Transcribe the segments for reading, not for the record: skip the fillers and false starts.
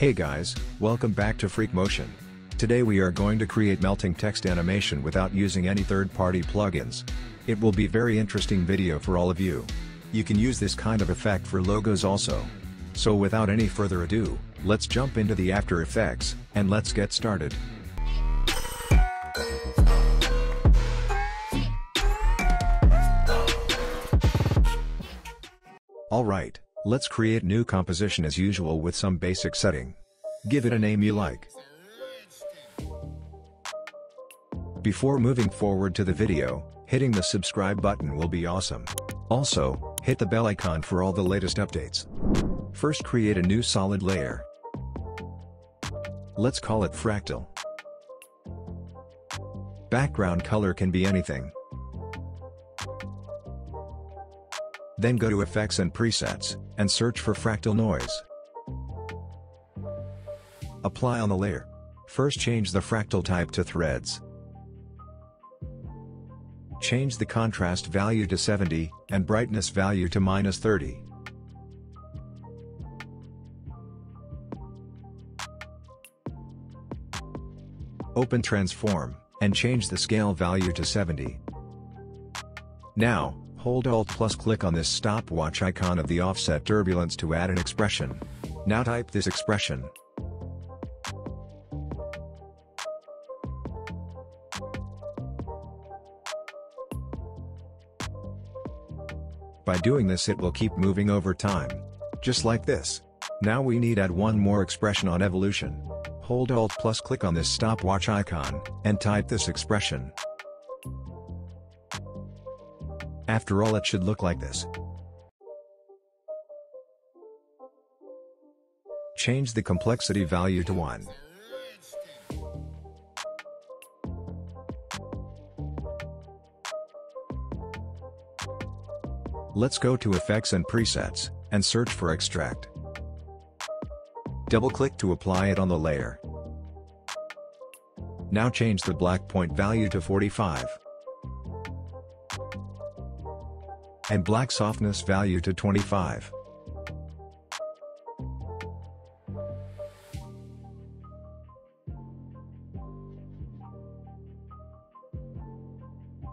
Hey guys, welcome back to Freak Motion. Today we are going to create melting text animation without using any third-party plugins. It will be very interesting video for all of you. You can use this kind of effect for logos also. So without any further ado, let's jump into the After Effects, and let's get started. Alright. Let's create new composition as usual with some basic setting. Give it a name you like. Before moving forward to the video, hitting the subscribe button will be awesome. Also, hit the bell icon for all the latest updates. First, create a new solid layer. Let's call it Fractal. Background color can be anything. Then go to Effects and Presets, and search for Fractal Noise. Apply on the layer. First change the Fractal Type to Threads. Change the contrast value to 70, and brightness value to -30. Open Transform, and change the scale value to 70. Now, hold Alt plus click on this stopwatch icon of the offset turbulence to add an expression. Now type this expression. By doing this it will keep moving over time. Just like this. Now we need add one more expression on evolution. Hold Alt plus click on this stopwatch icon, and type this expression. After all, it should look like this. Change the complexity value to 1. Let's go to Effects and Presets, and search for Extract. Double-click to apply it on the layer. Now change the black point value to 45. And black softness value to 25.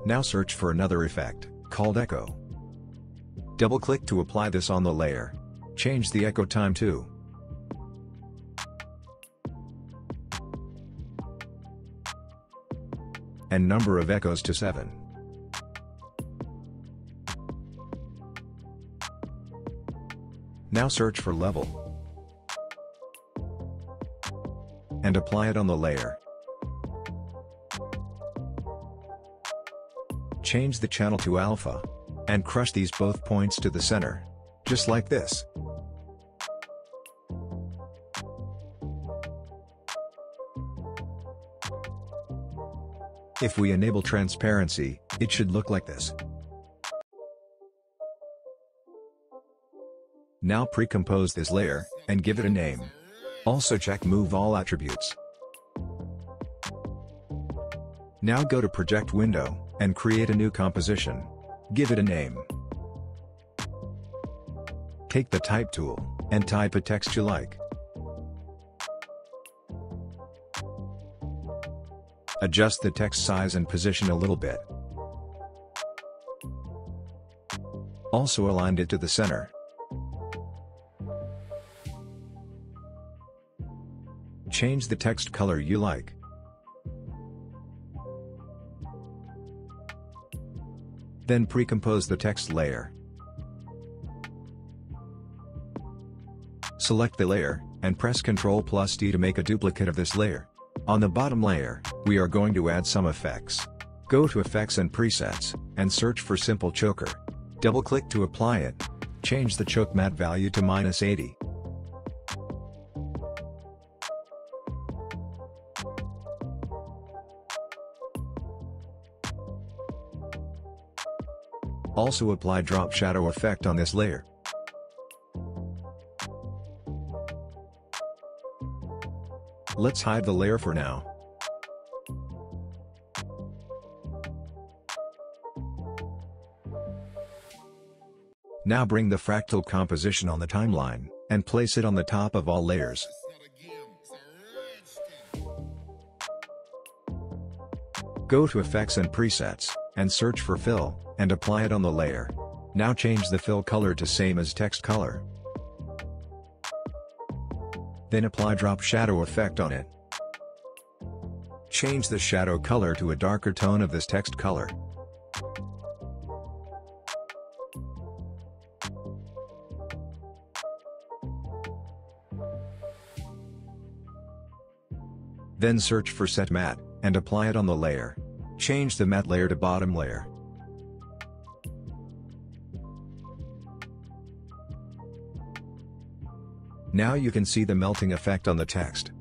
Now search for another effect, called Echo. Double-click to apply this on the layer. Change the echo time to. And number of echoes to 7. Now search for level, and apply it on the layer. Change the channel to alpha, and crush these both points to the center, just like this. If we enable transparency, it should look like this. Now pre-compose this layer, and give it a name. Also check Move All Attributes. Now go to Project Window, and create a new composition. Give it a name. Take the Type tool, and type a text you like. Adjust the text size and position a little bit. Also aligned it to the center. Change the text color you like. Then pre-compose the text layer. Select the layer, and press Ctrl+D to make a duplicate of this layer. On the bottom layer, we are going to add some effects. Go to Effects and Presets, and search for Simple Choker. Double-click to apply it. Change the choke mat value to -80. Also apply drop shadow effect on this layer. Let's hide the layer for now. Now bring the fractal composition on the timeline, and place it on the top of all layers. Go to Effects and Presets, and search for Fill, and apply it on the layer. Now change the fill color to same as text color. Then apply drop shadow effect on it. Change the shadow color to a darker tone of this text color. Then search for Set Matte, and apply it on the layer. Change the matte layer to bottom layer. Now you can see the melting effect on the text.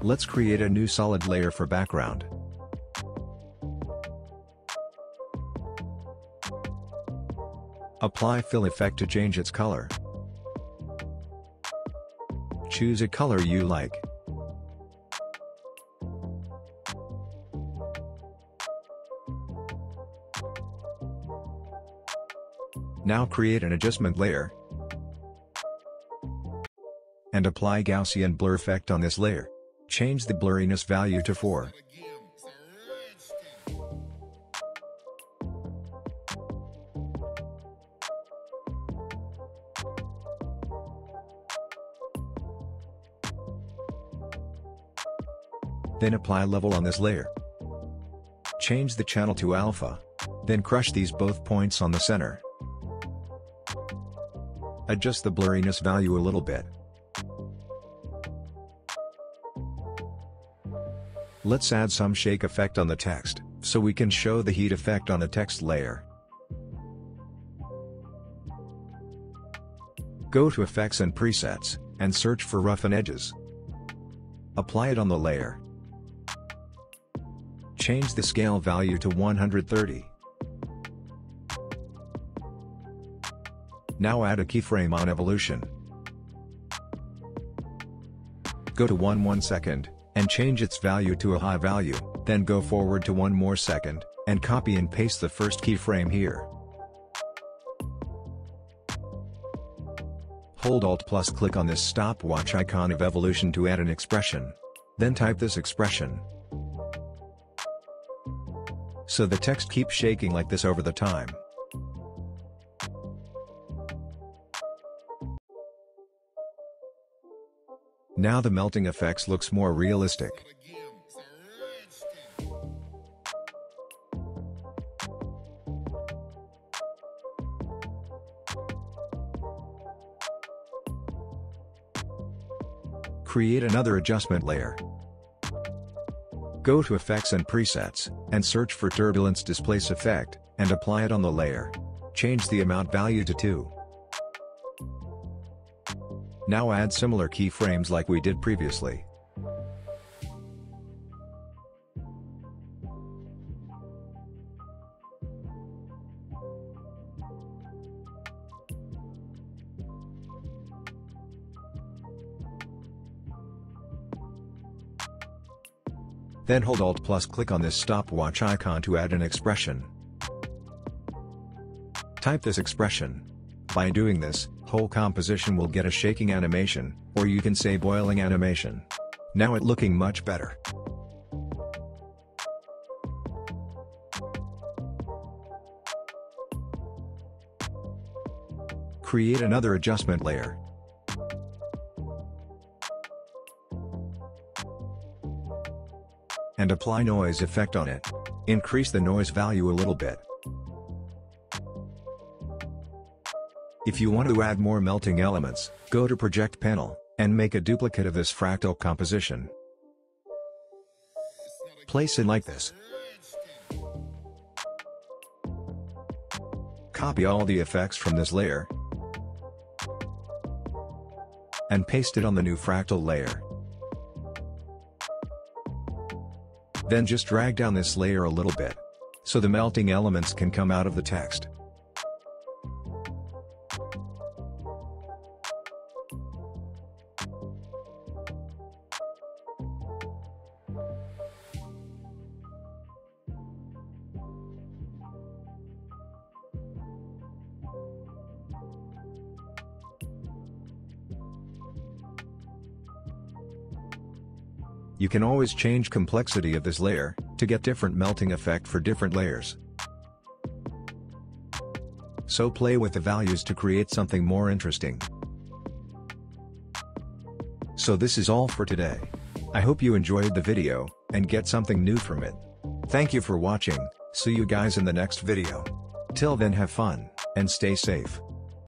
Let's create a new solid layer for background. Apply fill effect to change its color. Choose a color you like. Now create an adjustment layer and apply Gaussian blur effect on this layer. Change the blurriness value to 4. Then apply level on this layer. Change the channel to alpha. Then crush these both points on the center. Adjust the blurriness value a little bit. Let's add some shake effect on the text, so we can show the heat effect on the text layer. Go to Effects and Presets, and search for Roughen Edges. Apply it on the layer. Change the scale value to 130. Now add a keyframe on evolution. Go to 1 second, and change its value to a high value, then go forward to 1 more second, and copy and paste the first keyframe here. Hold Alt plus click on this stopwatch icon of evolution to add an expression. Then type this expression. So the text keeps shaking like this over the time. Now the melting effects looks more realistic. Create another adjustment layer. Go to Effects and Presets, and search for Turbulence Displace Effect, and apply it on the layer. Change the amount value to 2. Now add similar keyframes like we did previously. Then hold Alt plus click on this stopwatch icon to add an expression. Type this expression. By doing this, whole composition will get a shaking animation, or you can say boiling animation. Now it's looking much better. Create another adjustment layer. And apply noise effect on it. Increase the noise value a little bit. If you want to add more melting elements, go to Project Panel, and make a duplicate of this fractal composition. Place it like this. Copy all the effects from this layer, and paste it on the new fractal layer. Then just drag down this layer a little bit, so the melting elements can come out of the text. You can always change complexity of this layer to get different melting effect for different layers. So play with the values to create something more interesting. So this is all for today. I hope you enjoyed the video and get something new from it. Thank you for watching. See you guys in the next video. Till then, have fun and stay safe.